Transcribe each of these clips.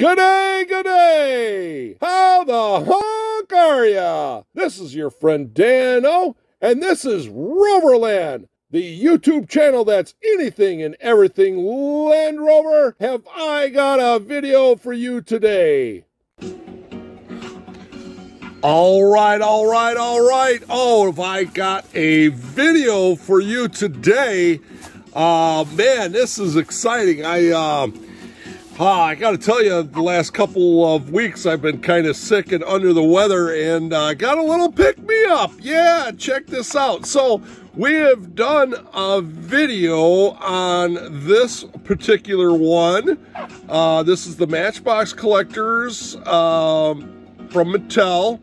Good day, how the honk are ya? This is your friend Dano, and this is Roverland, the YouTube channel that's anything and everything Land Rover. Have I got a video for you today. All right. Oh, have I got a video for you today? Man, this is exciting. I got to tell you, the last couple of weeks I've been kind of sick and under the weather, and I got a little pick-me-up. Yeah, check this out. So we have done a video on this particular one. This is the Matchbox collectors from Mattel,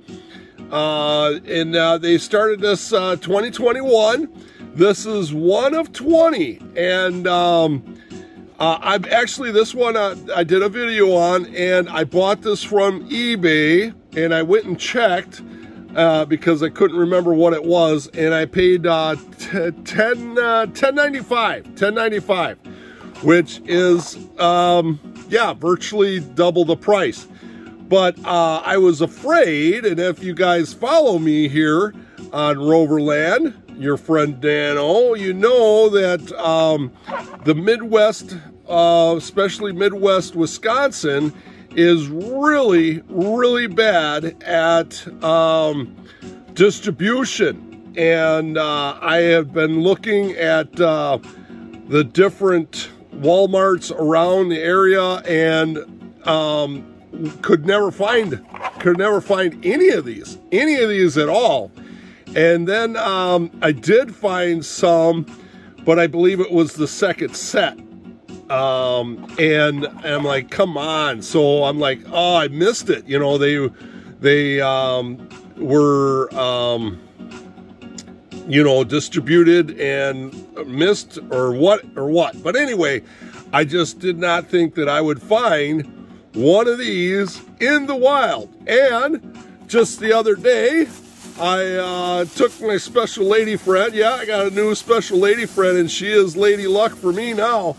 and they started this 2021. This is one of 20, and I'm actually, this one I did a video on, and I bought this from eBay, and I went and checked because I couldn't remember what it was, and I paid $10.95, which is yeah, virtually double the price. But I was afraid, and if you guys follow me here on Roverland, your friend Dano, you know that the Midwest, especially Midwest Wisconsin, is really, really bad at distribution. And I have been looking at the different Walmarts around the area, and could never find any of these at all. And then I did find some, but I believe it was the second set. And I'm like, come on. So I'm like, oh, I missed it. You know, they were, you know, distributed and missed or what. But anyway, I just did not think that I would find one of these in the wild. And just the other day, I took my special lady friend. Yeah, I got a new special lady friend, and she is lady luck for me now.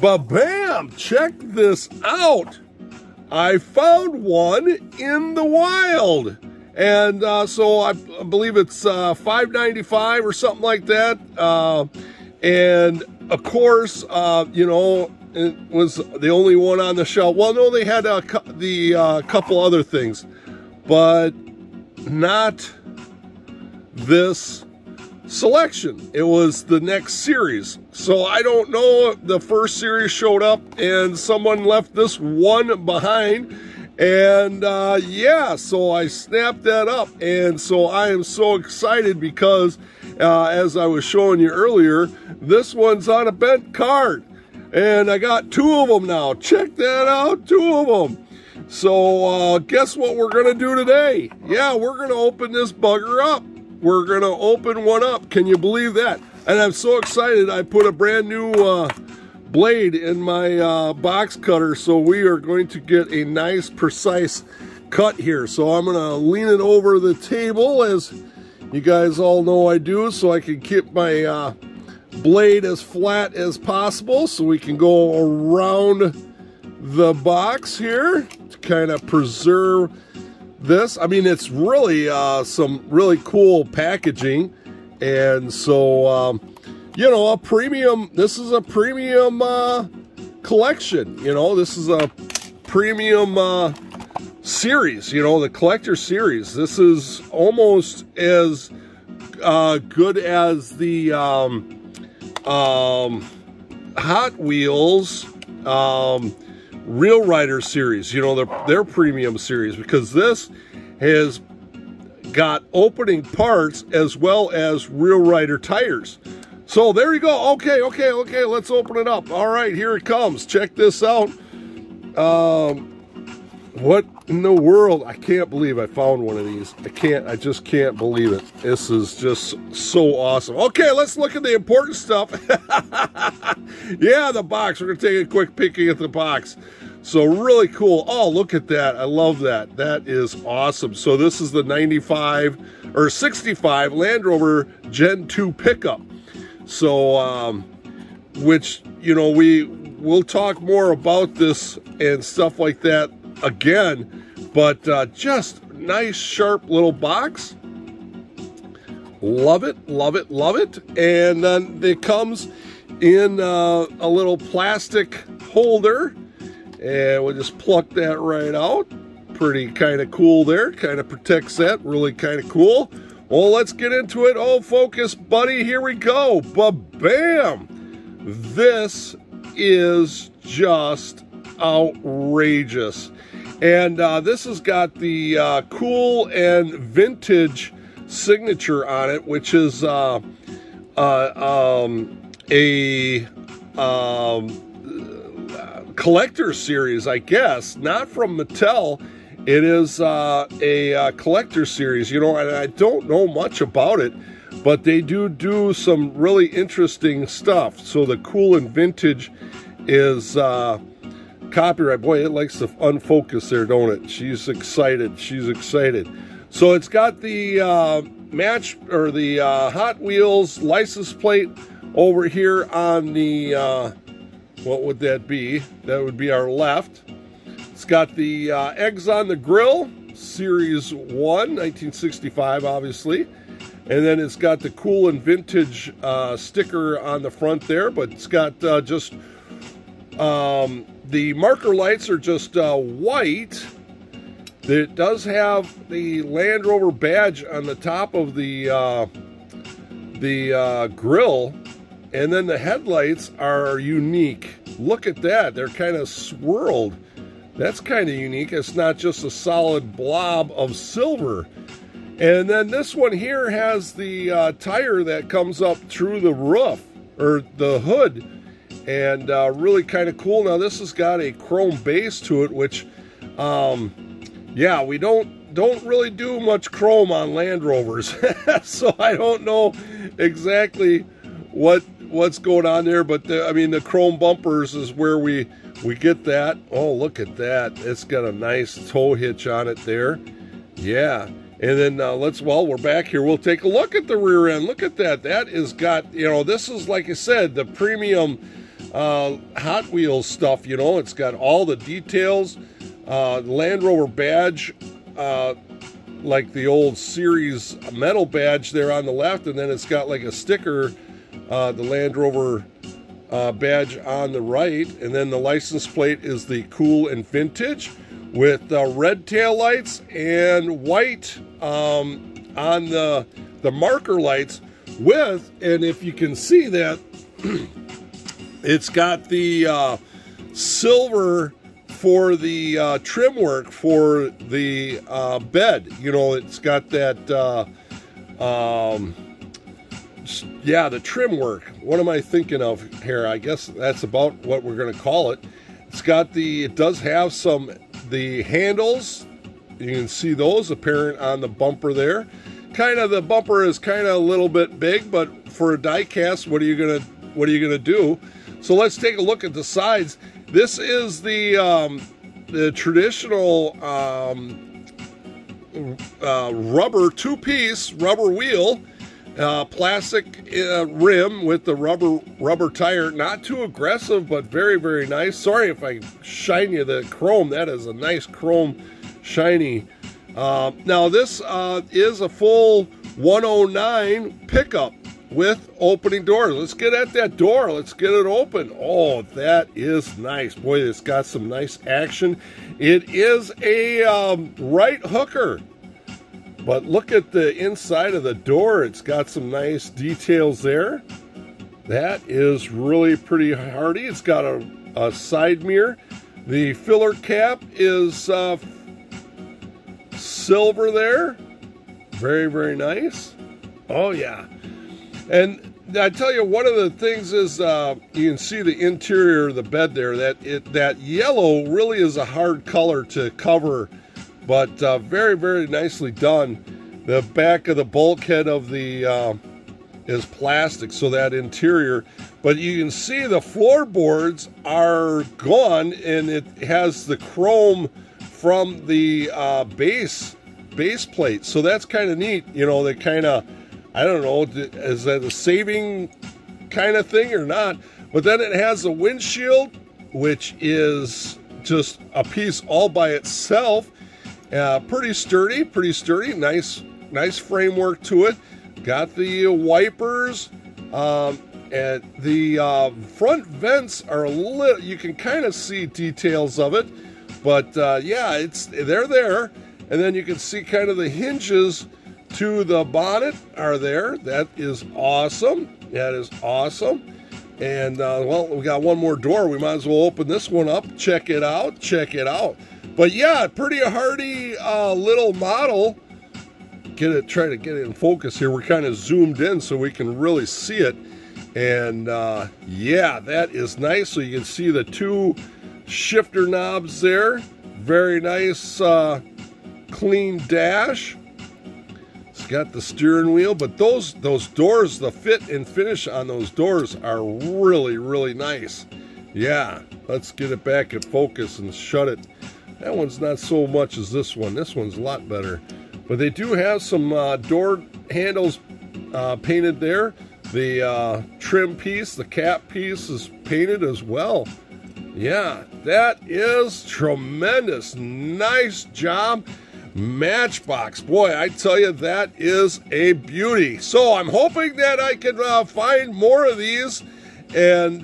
But bam, check this out. I found one in the wild. And so I believe it's $5.95 or something like that. And of course, you know, it was the only one on the shelf. Well, no, they had a couple other things, but not this selection. It was the next series. So I don't know if the first series showed up and someone left this one behind. And yeah, so I snapped that up. And so I am so excited because as I was showing you earlier, this one's on a bent card. And I got two of them now. Check that out, two of them. So guess what we're going to do today? Yeah, we're going to open this bugger up. We're going to open one up. Can you believe that? And I'm so excited. I put a brand new blade in my box cutter. So we are going to get a nice, precise cut here. So I'm going to lean it over the table, as you guys all know I do, so I can keep my blade as flat as possible, so we can go around the box here to kind of preserve this. I mean, it's really some really cool packaging. And so you know, this is a premium collection. You know, this is a premium series, you know, the collector series. This is almost as good as the Hot Wheels Real Rider series, you know, their premium series, because this has got opening parts as well as Real Rider tires. So there you go. Okay, let's open it up. All right, here it comes. Check this out. What in the world? I can't believe I found one of these. I just can't believe it. This is just so awesome. Okay, let's look at the important stuff. Yeah, the box. We're going to take a quick peek at the box. So really cool. Oh, look at that. I love that. That is awesome. So this is the 95 or 65 Land Rover Gen 2 pickup. So, which, you know, we we'll talk more about this and stuff like that again, but just nice, sharp little box. Love it, love it, love it. And then it comes in a little plastic holder, and we'll just pluck that right out. Pretty kind of cool there, kind of protects that, really kind of cool. Well, let's get into it. Oh, focus, buddy, here we go. Ba-bam! This is just outrageous. And this has got the Cool and Vintage signature on it, which is a collector series, I guess. Not from Mattel. It is a collector series, you know, and I don't know much about it, but they do some really interesting stuff. So the Cool and Vintage is copyright. Boy, it likes to unfocus there, don't it? She's excited. She's excited. So it's got the Hot Wheels license plate over here on the what would that be? That would be our left. It's got the Eggs on the Grill, Series 1, 1965, obviously. And then it's got the Cool and Vintage sticker on the front there, but it's got just, the marker lights are just white. It does have the Land Rover badge on the top of the grill. And then the headlights are unique. Look at that, they're kind of swirled. That's kind of unique. It's not just a solid blob of silver. And then this one here has the tire that comes up through the roof or the hood, and really kind of cool. Now this has got a chrome base to it, which yeah, we don't really do much chrome on Land Rovers. So I don't know exactly what's going on there, but I mean, the chrome bumpers is where we get that. Oh, look at that. It's got a nice tow hitch on it there. Yeah. And then well, we're back here. We'll take a look at the rear end. Look at that. That is got, you know, this is, like I said, the premium Hot Wheels stuff, you know. It's got all the details. Land Rover badge, like the old series metal badge there on the left. And then it's got like a sticker, the Land Rover badge on the right, and then the license plate is the Cool and Vintage with red tail lights and white on the marker lights with, and if you can see that, it's got the silver for the trim work for the bed. You know, it's got that yeah, the trim work. What am I thinking of here? I guess that's about what we're going to call it. It's got the, it does have some, the handles. You can see those apparent on the bumper there. Kind of, the bumper is kind of a little bit big, but for a die cast, what are you gonna do? So let's take a look at the sides. This is the traditional rubber two-piece rubber wheel. Plastic rim with the rubber tire. Not too aggressive, but very, very nice. Sorry if I shine you the chrome. That is a nice chrome shiny. Now this is a full 109 pickup with opening doors. Let's get at that door. Let's get it open. Oh, that is nice. Boy, it's got some nice action. It is a right hooker. But look at the inside of the door. It's got some nice details there. That is really pretty hardy. It's got a side mirror. The filler cap is silver there. Very, very nice. Oh, yeah. And I tell you, one of the things is you can see the interior of the bed there. That yellow really is a hard color to cover. But very, very nicely done. The back of the bulkhead of the is plastic, so that interior. But you can see the floorboards are gone, and it has the chrome from the base plate. So that's kind of neat. You know, they kind of, I don't know, is that a saving kind of thing or not? But then it has a windshield which is just a piece all by itself. Pretty sturdy, nice framework to it. Got the wipers, and the front vents are lit. You can kind of see details of it, but yeah, they're there. And then you can see kind of the hinges to the bonnet are there. That is awesome. And well, we got one more door. We might as well open this one up. Check it out. But yeah, pretty hardy little model. Try to get it in focus here. We're kind of zoomed in so we can really see it. And yeah, that is nice. So you can see the two shifter knobs there. Very nice, clean dash. It's got the steering wheel, but those doors, the fit and finish on those doors are really nice. Yeah, let's get it back in focus and shut it. That one's not so much as this one. This one's a lot better. But they do have some door handles painted there. The trim piece, the cap piece is painted as well. Yeah, that is tremendous. Nice job, Matchbox. Boy, I tell you, that is a beauty. So I'm hoping that I can find more of these, and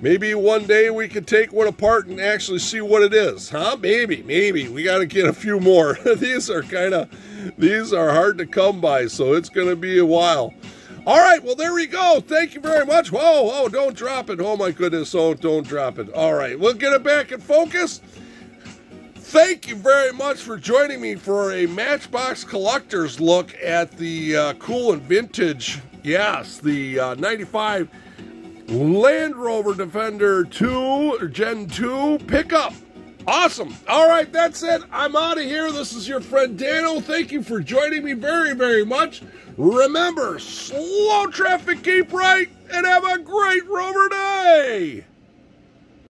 maybe one day we could take one apart and actually see what it is, huh? Maybe. We got to get a few more. These are hard to come by, so it's going to be a while. All right, well, there we go. Thank you very much. Whoa, don't drop it. Oh, my goodness. Oh, don't drop it. All right, we'll get it back in focus. Thank you very much for joining me for a Matchbox Collector's look at the Cool and Vintage. Yes, the 95... Land Rover Defender 2 or Gen 2 pickup. Awesome. All right, that's it. I'm out of here. This is your friend Dano. Thank you for joining me very much. Remember, slow traffic, keep right, and have a great Rover day.